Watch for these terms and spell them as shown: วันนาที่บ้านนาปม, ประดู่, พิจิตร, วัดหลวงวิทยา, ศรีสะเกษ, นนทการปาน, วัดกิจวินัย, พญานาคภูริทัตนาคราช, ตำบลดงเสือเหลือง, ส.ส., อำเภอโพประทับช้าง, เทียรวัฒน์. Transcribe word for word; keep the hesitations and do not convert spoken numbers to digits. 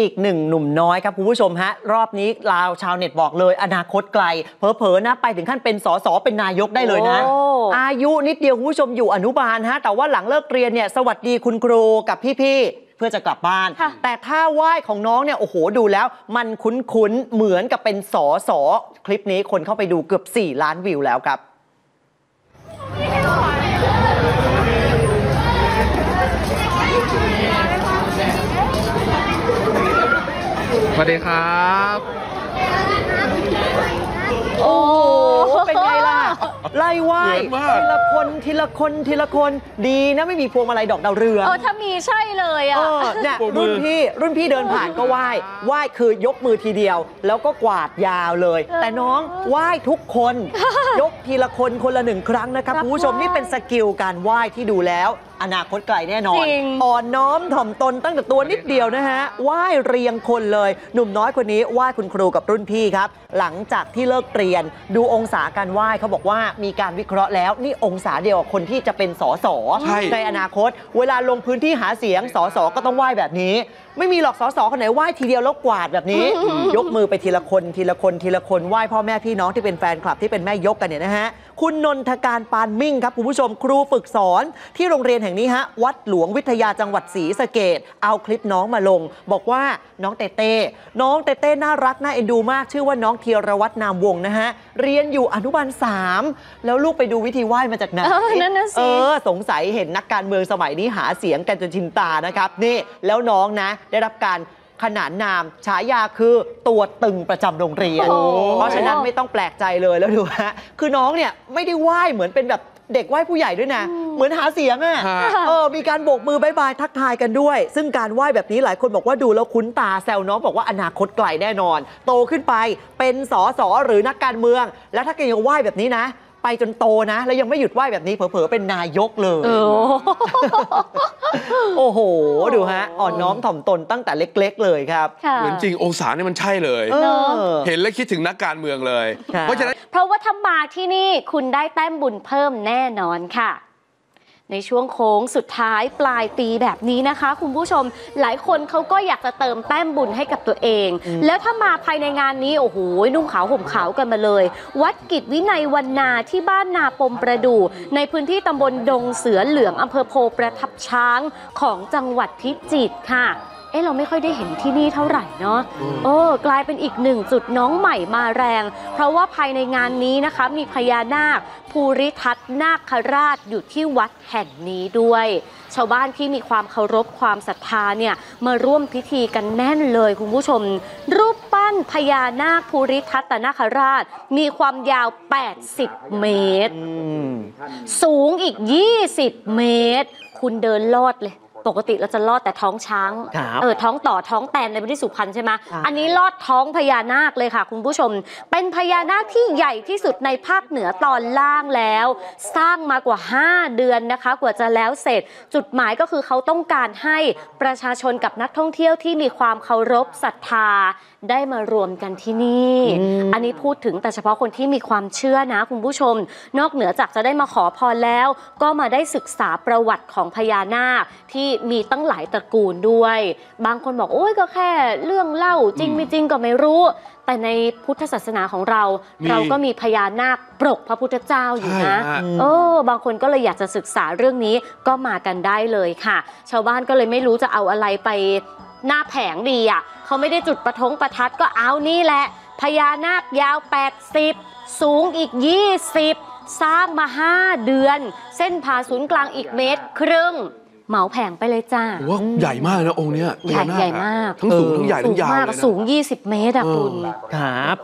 อีกหนึ่งหนุ่มน้อยครับคุณผู้ชมฮะรอบนี้ลาวชาวเน็ตบอกเลยอนาคตไกลเผลอๆนะไปถึงขั้นเป็นสสเป็นนายกได้เลยนะ oh. อายุนิดเดียวคุณผู้ชมอยู่อนุบาลฮะแต่ว่าหลังเลิกเรียนเนี่ยสวัสดีคุณครูกับพี่ๆเพื่อจะกลับบ้าน แต่ท่าไหว้ของน้องเนี่ยโอ้โหดูแล้วมันคุ้นๆเหมือนกับเป็นสสคลิปนี้คนเข้าไปดูเกือบสี่ล้านวิวแล้วครับสวัสดีครับโอ้เป็นไงล่ะไล่ไหวทีละคนทีละคนทีละคนดีนะไม่มีพวงมาลัยดอกดาวเรืองเออถ้ามีใช่เลยอ่ะเนี่ยรุ่นพี่รุ่นพี่เดินผ่านก็ไหว้ไหว้คือยกมือทีเดียวแล้วก็กวาดยาวเลยแต่น้องไหว้ทุกคนยกทีละคนคนละหนึ่งครั้งนะครับคุณผู้ชมนี่เป็นสกิลการไหว้ที่ดูแล้วอนาคตไกลแน่นอนอ่อนน้อมถ่อมตนตั้งแต่ตัวนิดเดียวนะฮะไหว้เรียงคนเลยหนุ่มน้อยคนนี้ไหว้คุณครูกับรุ่นพี่ครับหลังจากที่เลิกเรียนดูองศาการไหว้เขาบอกว่ามีการวิเคราะห์แล้วนี่องศาเดียวกับคนที่จะเป็นสสในอนาคตเวลาลงพื้นที่หาเสียงสสก็ต้องไหว้แบบนี้ไม่มีหรอกสสคนไหนไหว้ทีเดียวแล้วกวาดแบบนี้ยกมือไปทีละคนทีละคนทีละคนไหว้พ่อแม่พี่น้องที่เป็นแฟนคลับที่เป็นแม่ยกกันเนี่ยนะฮะคุณนนทการปานมิ่งครับคุณผู้ชมครูฝึกสอนที่โรงเรียนแห่งนี้ฮะวัดหลวงวิทยาจังหวัดศรีสะเกษเอาคลิปน้องมาลงบอกว่าน้องเตเต้น้องเตเต้น่ารักน่าเอ็นดูมากชื่อว่าน้องเทียรวัฒน์นามวงนะฮะเรียนอยู่อนุบาลสามแล้วลูกไปดูวิธีไหว้มาจากไหนเออสงสัยเห็นนักการเมืองสมัยนี้หาเสียงกันจนชินตานะครับนี่แล้วน้องนะได้รับการขนานนามฉายาคือตัวตึงประจำโรงเรียนเพราะฉะนั้นไม่ต้องแปลกใจเลยแล้วดูฮะคือน้องเนี่ยไม่ได้ไหว้เหมือนเป็นแบบเด็กไหว้ผู้ใหญ่ด้วยนะเหมือนหาเสียงอ่ะเออมีการโบกมือบายบายทักทายกันด้วยซึ่งการไหว้แบบนี้หลายคนบอกว่าดูแล้วคุ้นตาแซวน้องบอกว่าอนาคตไกลแน่นอนโตขึ้นไปเป็นสสหรือนักการเมืองแล้วถ้าแกยังไหว้แบบนี้นะไปจนโตนะแล้วยังไม่หยุดไหว้แบบนี้เผลอๆเป็นนายกเลยโอ้โหดูฮะอ่อนน้อมถ่อมตนตั้งแต่เล็กๆเลยครับเหมือนจริงองศาเนี่ยมันใช่เลยเห็นแล้วคิดถึงนักการเมืองเลยเพราะฉะนั้นเพราะว่าถ้ามาที่นี่คุณได้แต้มบุญเพิ่มแน่นอนค่ะในช่วงโค้งสุดท้ายปลายปีแบบนี้นะคะคุณผู้ชมหลายคนเขาก็อยากจะเติมแต้มบุญให้กับตัวเองแล้วถ้ามาภายในงานนี้โอ้โหนุ่งขาวห่มขาวกันมาเลยวัดกิจวินัยวันนาที่บ้านนาปมประดู่ในพื้นที่ตำบลดงเสือเหลืองอำเภอโพประทับช้างของจังหวัดพิจิตรค่ะเออเราไม่ค่อยได้เห็นที่นี่เท่าไหร่เนาะโอ้กลายเป็นอีกหนึ่งจุดน้องใหม่มาแรงเพราะว่าภายในงานนี้นะคะมีพญานาคภูริทัตนาคราชอยู่ที่วัดแห่งนี้ด้วยชาวบ้านที่มีความเคารพความศรัทธาเนี่ยมาร่วมพิธีกันแน่นเลยคุณผู้ชมรูปปั้นพญานาคภูริทัตนาคราชมีความยาวแปดสิบเมตรสูงอีกยี่สิบเมตรคุณเดินลอดเลยปกติเราจะลอดแต่ท้องช้างเออท้องต่อท้องแตนในพื้นที่สุพรรณใช่ไหมอันนี้ลอดท้องพญานาคเลยค่ะคุณผู้ชมเป็นพญานาคที่ใหญ่ที่สุดในภาคเหนือตอนล่างแล้วสร้างมากว่าห้าเดือนนะคะกว่าจะแล้วเสร็จจุดหมายก็คือเขาต้องการให้ประชาชนกับนักท่องเที่ยวที่มีความเคารพศรัทธาได้มารวมกันที่นี่อันนี้พูดถึงแต่เฉพาะคนที่มีความเชื่อนะคุณผู้ชมนอกเหนือจากจะได้มาขอพรแล้วก็มาได้ศึกษาประวัติของพญานาคที่มีตั้งหลายตระกูลด้วยบางคนบอกโอ้ยก็แค่เรื่องเล่าจริงไม่จริงก็ไม่รู้แต่ในพุทธศาสนาของเราเราก็มีพญานาคปรกพระพุทธเจ้าอยู่นะเออบางคนก็เลยอยากจะศึกษาเรื่องนี้ก็มากันได้เลยค่ะชาวบ้านก็เลยไม่รู้จะเอาอะไรไปหน้าแผงดีอ่ะเขาไม่ได้จุดประทงประทัดก็เอานี่แหละพญานาคยาวแปดสิบสูงอีกยี่สิบสร้างมาห้าเดือนเส้นผ่าศูนย์กลางอีกเมตรครึ่งเหมาแผงไปเลยจ้าว่าใหญ่มากนะองค์เนี้ยใหญ่ใหญ่มากทั้งสูงทั้งใหญ่ทั้งยาวเลยนะสูงยี่สิบเมตรอะคุณครับ